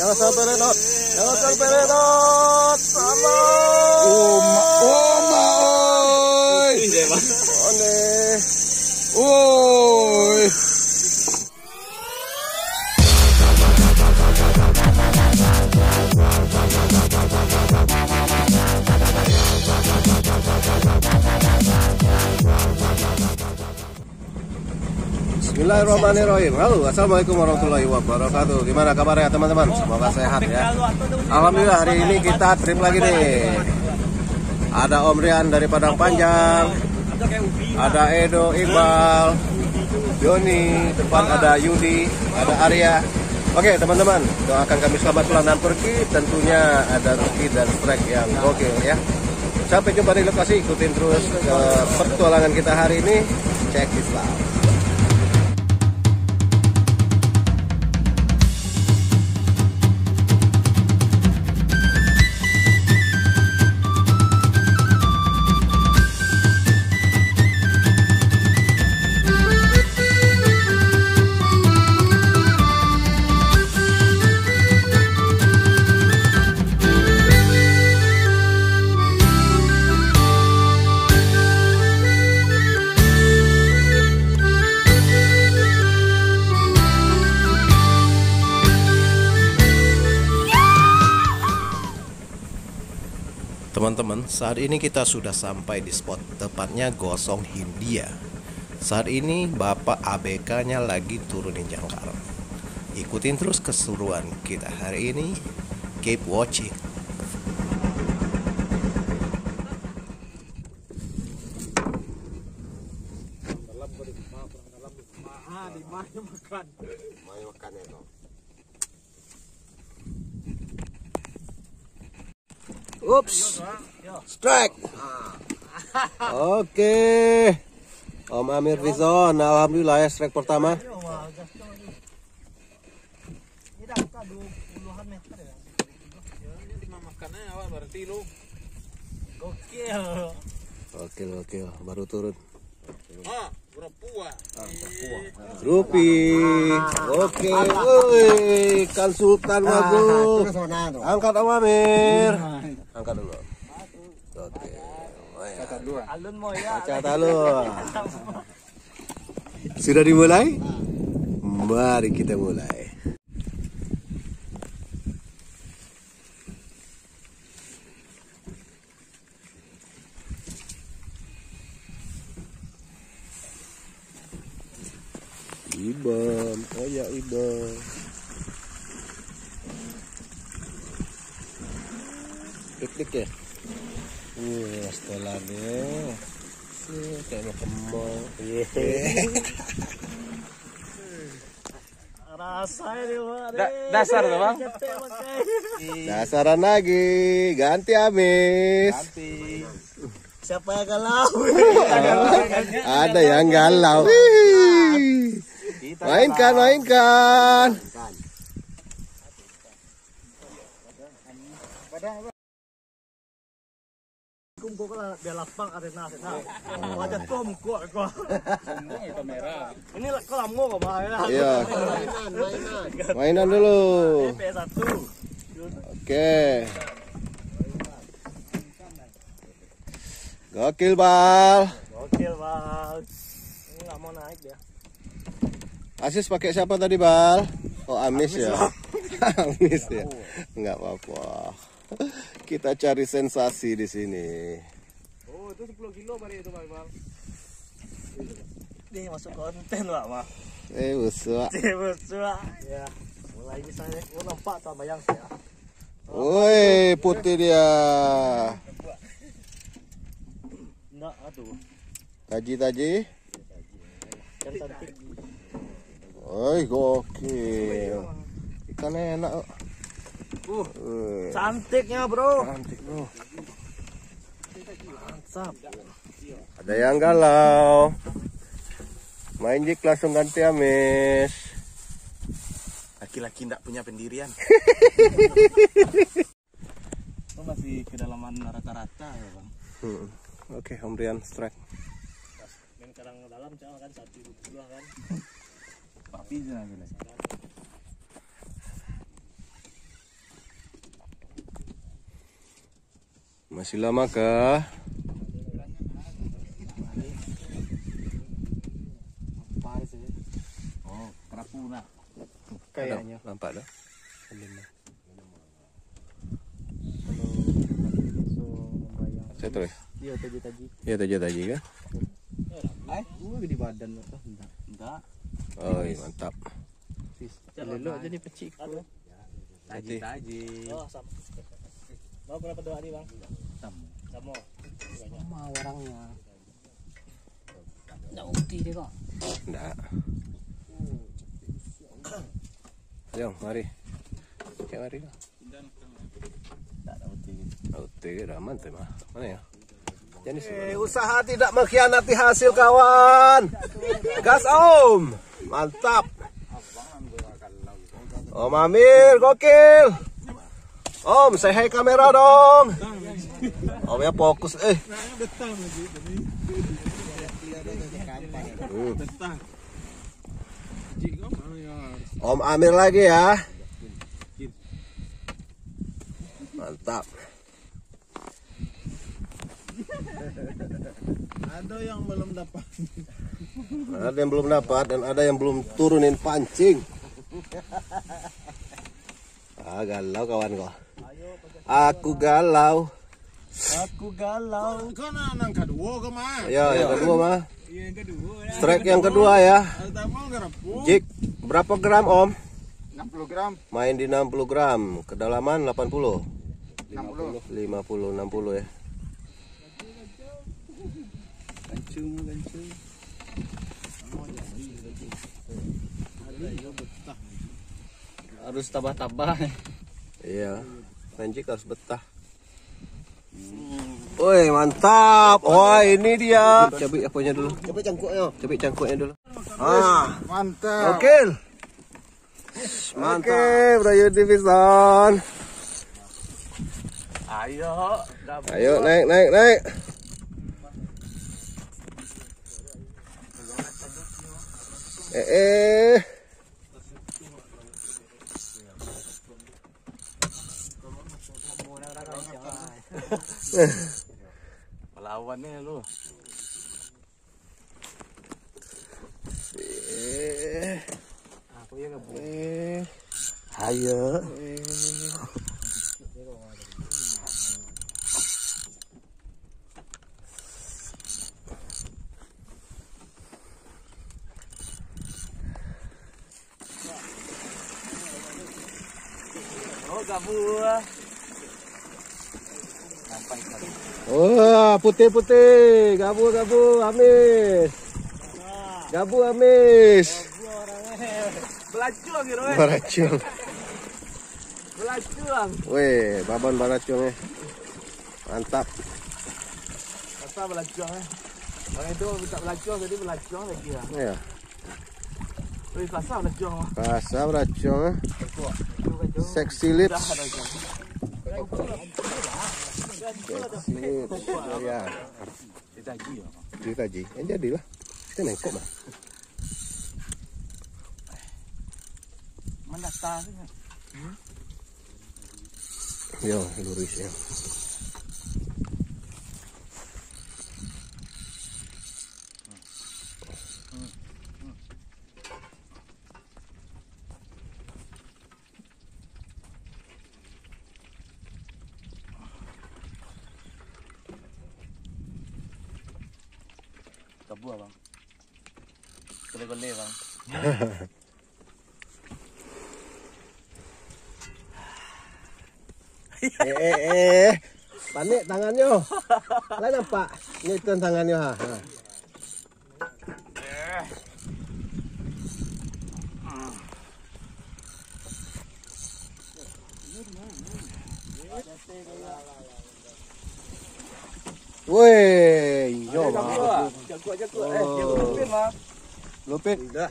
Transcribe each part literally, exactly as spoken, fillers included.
Jangan sampai lewat. Jangan sampai lewat. Salam. Oma, oma, oi. One. Oi. Bismillahirrahmanirrahim. Halo, assalamualaikum warahmatullahi wabarakatuh. Gimana kabarnya teman-teman? Semoga sehat ya. Alhamdulillah hari ini kita trip lagi nih. Ada Om Rian dari Padang Panjang, ada Edo, Iqbal, Doni, depan ada Yudi, ada Arya. Oke teman-teman, doakan kami selamat pelanggan pergi. Tentunya ada reki dan trek yang gokil ya. Sampai jumpa di lokasi, ikutin terus ke pertualangan kita hari ini. Check this out. Teman-teman, saat ini kita sudah sampai di spot, tepatnya Gosong Hindia. Saat ini Bapak A B K-nya lagi turunin jangkar. Ikutin terus keseruan kita hari ini. Keep watching. Ups, strike. Oke, Om Amir Rizon, alhamdulillah ya strike pertama. Oke, oke, baru turun. Rupi, oke, kan Sultan Wagu, angkat Om Amir. Angkat dulu. Oke. Catat dua. Alun mau ya. Catat alun. Sudah dimulai? Mari kita mulai. Ibam, oh ya ibam. Klik ya. Wih, setelahnya sih kayak mau kembang. Rasanya di luar. Dasar tuh bang. Dasaran lagi, ganti habis. Ganti. Siapa yang galau? Ada yang galau. Mainkan, mainkan. Kumko lah biar lapang arena arena. Ada kumko kok. Kamera. Ini kalau mau kok mainan. Iya. Mainan, mainan dulu. P satu. Oke. Gokil bal. Gokil bal. Ini enggak mau naik dia. Asis pakai siapa tadi bal? Oh Amis ya. Amis ya. Enggak apa-apa. Kita cari sensasi di sini. Oh, itu sepuluh kilo bari itu, Bang. Ini masuk konten, Pak, Bang. Eh, busuk. Eh, busuk. Ya. Mulai bisa oh, nampak tuh bayang saya. Woi, putih dia. Enggak, aduh. Taji-taji. Ikan cantik. Oi, gokil. Ikannya enak. Uh, cantiknya bro. Cantik bro. Mantap. Ada yang galau. Main jik langsung ganti amis. Laki-laki ndak punya pendirian. Oh, masih kedalaman rata-rata ya bang. Hmm. Oke, Om Rian strike. Main kadang dalam cuma kan satu dua kan. Papi jangan gila. Masih lamakah? Oh, kerapuna. Kayaknya. Nampak dah. Saya terus. Iya, taji-taji. Iya, taji-taji kan? Eh, gua gede badan tu. Enggak. Oh, mantap. Lelok jadi pecik ku. Taji-taji. Oh, sama. Mau berapa dua hari, Bang? Sama. Sama. Sama orangnya. Enggak uti dia kok. Enggak. Jom, mari. Kayak mari lah. Eh, usaha tidak mengkhianati hasil, kawan. Gas Om, mantap. Om Amir, gokil. Om, say hi kamera dong. Om ya fokus, eh. Om Amir lagi ya. Mantap. Ada yang belum dapat. Ada yang belum dapat dan ada yang belum turunin pancing. Ah, galau kawan kau. Aku galau. Aku galau. Kau nak yang kedua ke mah? Ya, yang kedua mah. Strike yang kedua ya. Jig, berapa gram Om? enam puluh gram. Main di enam puluh gram, kedalaman delapan puluh. lima puluh, enam puluh ya. Gancung, gancung. Harus tabah-tabah. Iya, manjik harus betah. Woi, mantap. Wah, ini dia. Cebik apanya dulu? Cebik cangkuknya. Cebik cangkuknya dulu. Ah, mantap. Oke. Mantap. Oke, Bro Yudi Fison. Ayo, ayo naik, naik, naik. Eh, eh. Melawannya lu. Eh, aku ya nggak boleh. Ayo. Oh, putih-putih, gabu-gabu, amis, gabu amis, belacuang gitu kan? Belacuang, belacuang. Weh, babon belacuangnya, mantap. Kata belacuangnya, orang itu minta belacuang jadi belacuang lagi ya. Iya. Weh, pasal belacuang. Pasal belacuang. Seksi lips. Ya. Ditaji ya. Ditaji. Yang jadilah. Kita naik kok, Bang. Mendata saja. Hmm? Yo, lurus ya. Buah Bang, boleh-boleh Bang. eh eh eh, panik tangannya. Lain nampak, ni tuan tangannya ha. Woi, yo. Cakut-cakut eh, dia lupit mah. Lupit. Dah.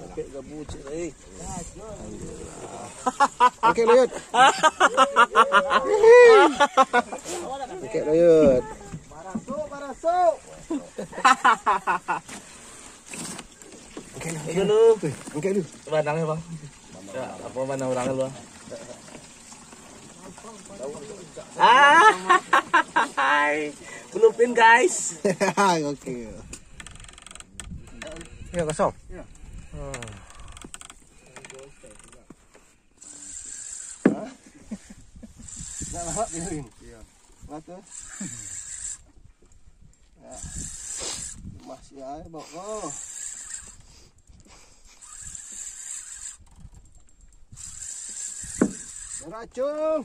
Lupit gabu cik eh. Okey, Loyot. Okey, Loyot. Barasuk, barasuk. Okey, dulu. Okey dulu. Bandangnya Bang. Apa mana orangnya lu? Ah, belum guys. Oke. Ya kosong. Masih air bokong. Racun.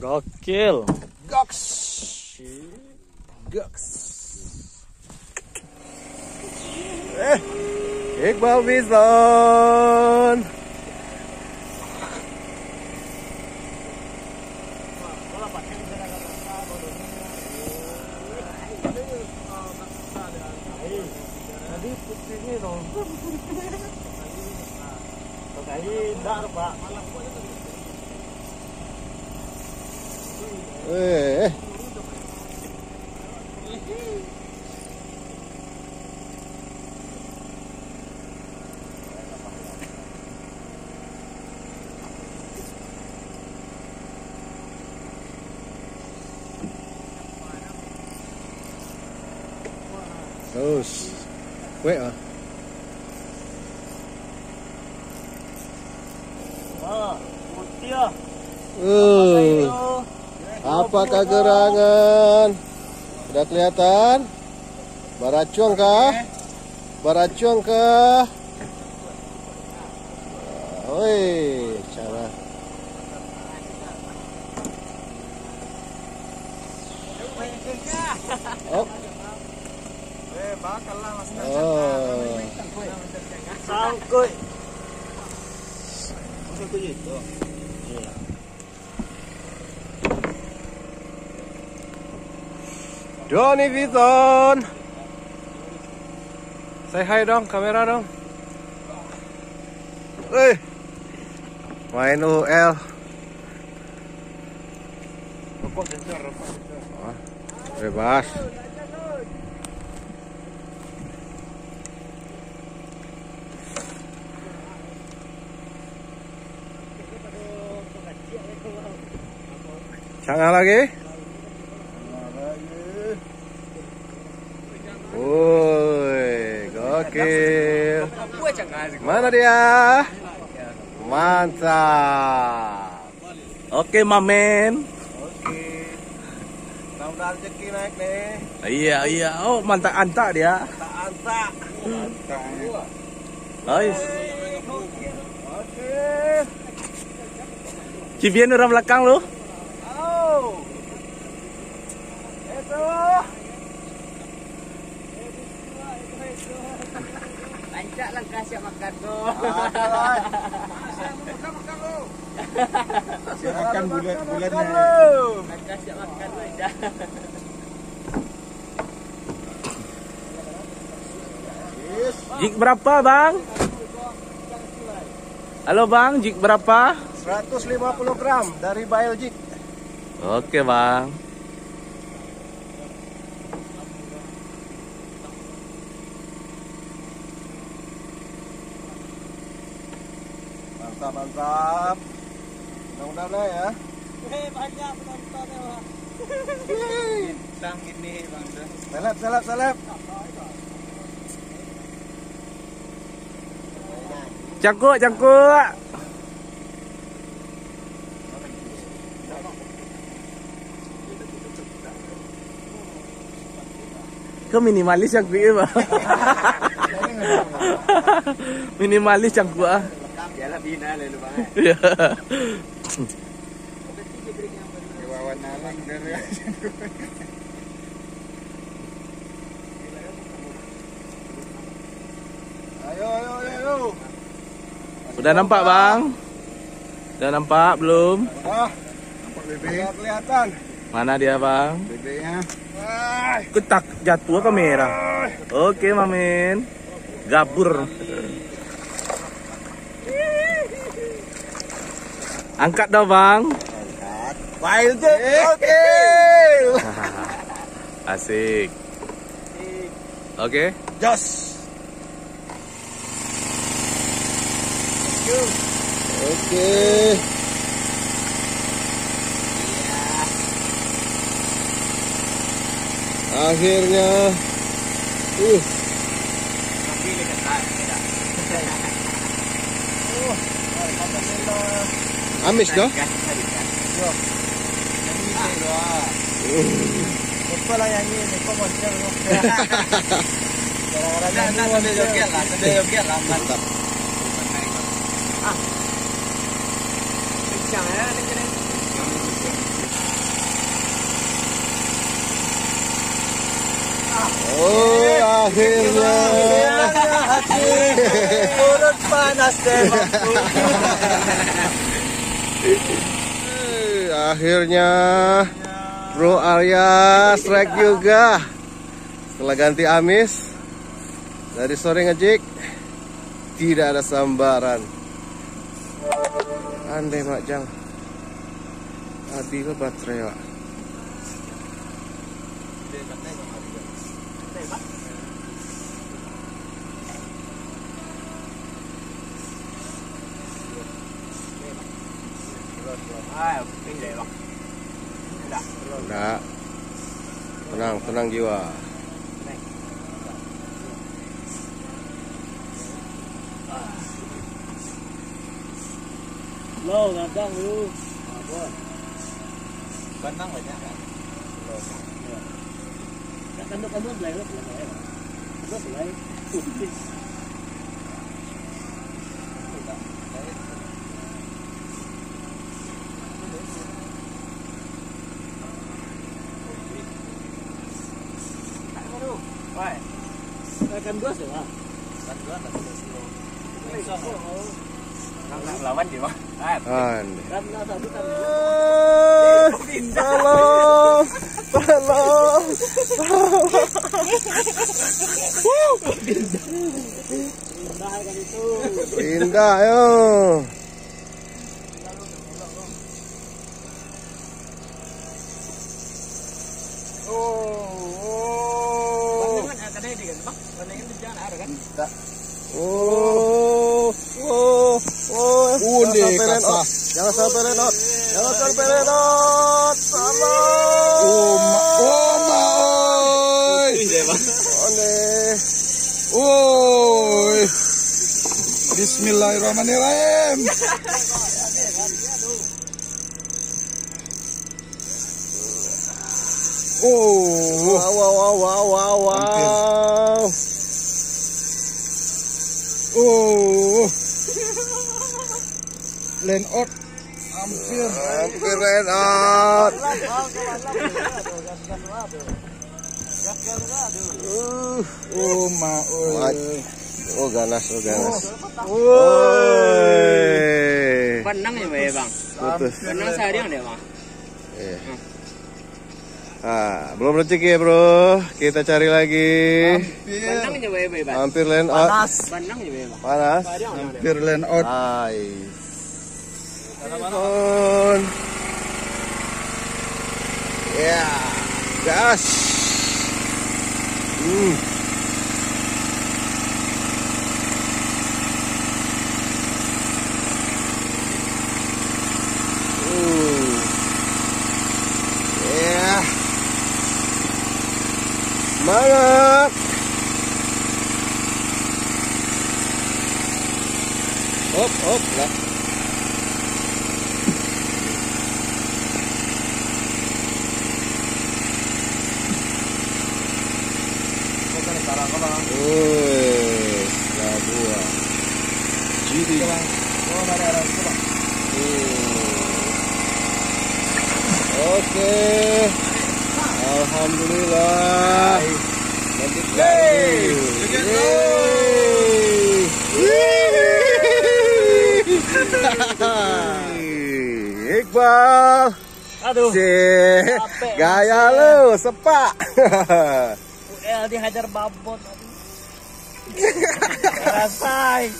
Gokil. Gokil. Goks. Goks. Eh, Iqbal Bison. Ini dong. Pak. Eh. Terus. Wait ah. Uh, apakah gerangan? Sudah kelihatan? Baracung kah? Baracung kah? Oi, cara. Oh. Eh, bakal lah mas. Oh. Sangkut. Sangkut itu. Doni Vison, say hi dong, kamera dong. Eh, main U L. Oh, bebas. Canggah lagi. Oke, mana dia? Mantap. Oke, mamen. Oke. Mudah-mudahan rezeki naik nih. Iya iya. Oh mantap antak dia. Antak. Antak. Nice. Oke. Cibian orang belakang lu. Oh. Itu. Pancak lang kasih makan tu. Makan makan lu. Silakan bulat bulatnya. Kasih makan aja. Jig berapa bang? Halo bang, jig berapa? seratus lima puluh gram dari Bail Jig. Oke bang. Mantap, mantap. Mudah-mudahan lah ya. Hei, banyak penonton ya, Bang. Bintang ini, Bang. Seleb, seleb, seleb. Cangkuk, cangkuk. Kau minimalis cangkuk ya, Bang. Minimalis cangkuk ah. Yalah bina lalu bang. Ya. Kewawan nalang dari. Ayo ayo ayo. Sudah nampak bang? Sudah nampak belum? Ah, nampak bebek. Tidak kelihatan. Mana dia bang? Bebeknya. Ketak jatuh kamera. Oke mamin. Gabur. Angkat dah bang. Angkat. Bail je. Okey. Asik. Okey. Jos. you. Oke. Akhirnya, uh. Amis dah. Sekolah yang ini, sekolah monster. Orang-orang yang ini joget lah, joget lah, mantap. Ah, kencang ya, kencang. Oh, akhirnya. Turut panas deh. Akhirnya Bro Arya strike juga setelah ganti amis. Dari sore ngejik tidak ada sambaran. Andai Mak Jang tadi lo baterai Pak. Nah, tenang, tenang jiwa. Low, ngadang lu. Benang banyak kan? Low. Kandung kandung belai lah, belai. Kandung belai. Kan dua sih lah, kan dua tak boleh sih. Kamu lawan dia mah. Kan. Kamu satu kan. Balos, balos. Indah kan itu. Indah yo. Oh, oh, oh, unik apa? Jangan sampai renot, jangan sampai renot, sama. Oh, oh, boy. Onek. Oh, Bismillahirrahmanirrahim. Oh, wow, wow, wow, wow, wow. Oh, land out, hampir, hampir land out. Oh ma, oh ganas, oh ganas. Woi, benang ya bang, betul. Benang sehari ada bang. Ah, belum rezeki ya bro, kita cari lagi. Hampir land out. Panas. Panas. Hampir land out. Nice. Ya, gas. Hmm. Mantap. Hop hop lah. Bukan barang apa bang? Wih, labuan. Jadi bang, oh ada ada bang. Oke. Alhamdulillah. Yeay. Yeay. Iqbal. Aduh. Gaya lu, sepak. U L dihajar babon. Rasai.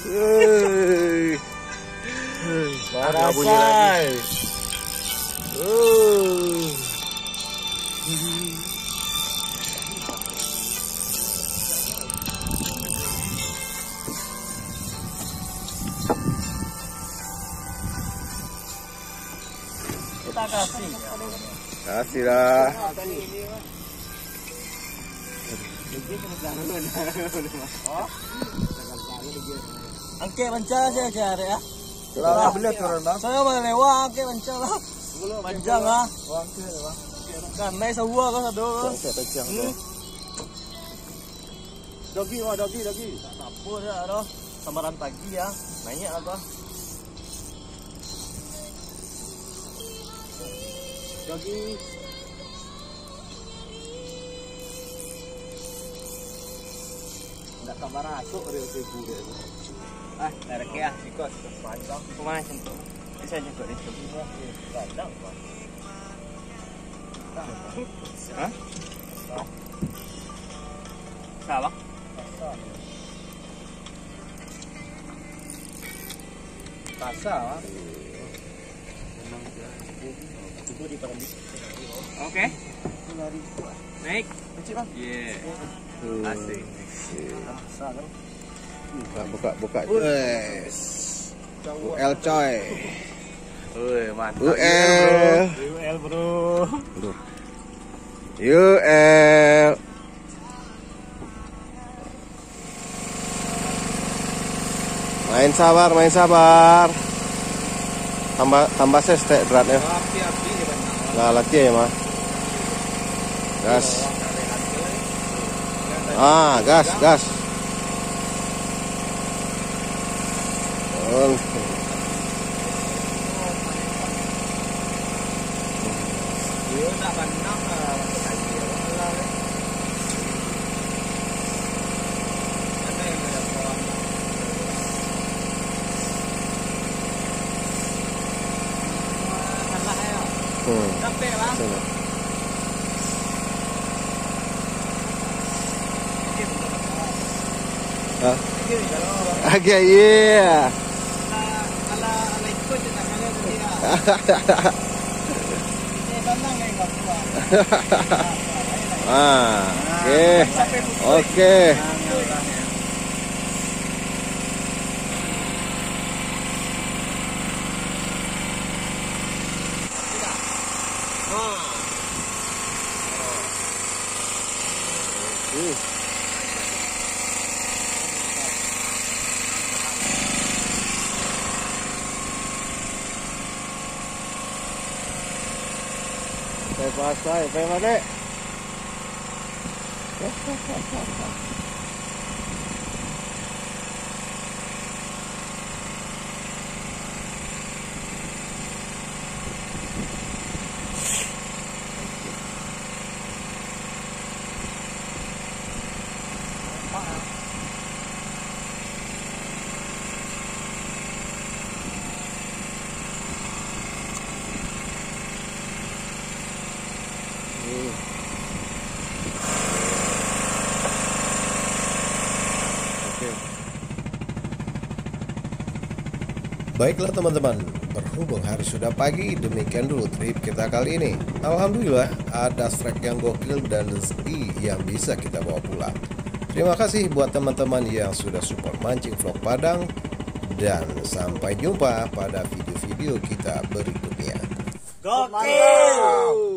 Rasai. Uh. kasih. Kasih lah. Angke panca saya cari ya. Kalau beli turun bang. Saya mau lewat angke panca lah. Panjang lah. Kan naik sebuah kan satu. Dogi wah dogi dogi. Apa dah doh. Samaran pagi ya. Nanya apa? Dogi. Tidak kabar aku real ibu dia. Ah, terkek ah ikut panjang. Kemana sentuh? Bisa juga di sini. Padang. Hah? Salah. Pasar. Itu di Perambis. Oke. Naik. Kecil bang. Yeah. Asik. Pasar kan. Buka buka. Wes. U L coy. Woi, mantap. U L. U L bro. U L. Main sabar, main sabar. Tambah tambah sestek beratnya. Lah laki ya, mah. Gas. Ah, gas, gas. Oh. Capek lah. Hah? Agak iya. Ala ala ikut tangannya dia. Ini tenang ya enggak apa-apa. Ah, oke. Oke. Bebas lah, bebas deh. Baiklah teman-teman, berhubung hari sudah pagi, demikian dulu trip kita kali ini. Alhamdulillah ada strike yang gokil dan rezeki yang bisa kita bawa pulang. Terima kasih buat teman-teman yang sudah support Mancing Vlog Padang. Dan sampai jumpa pada video-video kita berikutnya. Gokil!